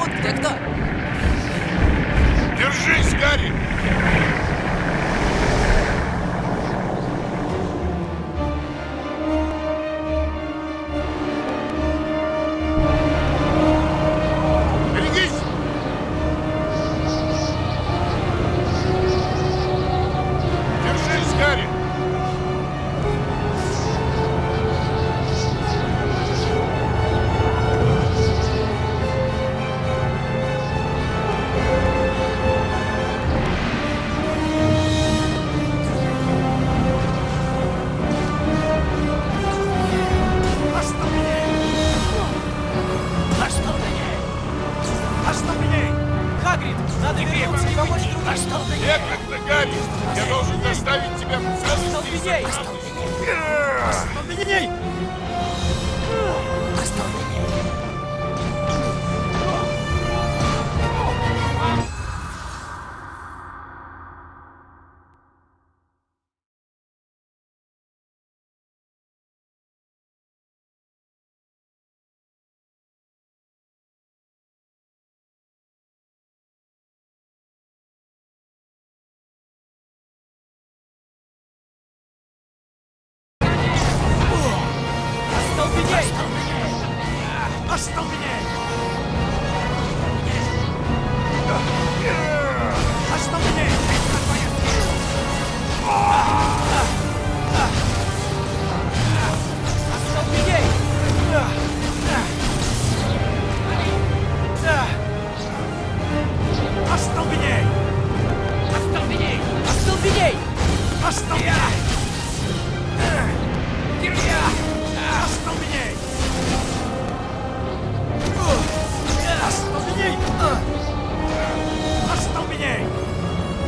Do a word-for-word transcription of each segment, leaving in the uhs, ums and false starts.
вот ты кто? Держись, Гарри!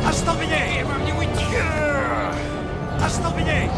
Остолбеней! Я хочу вас догонять!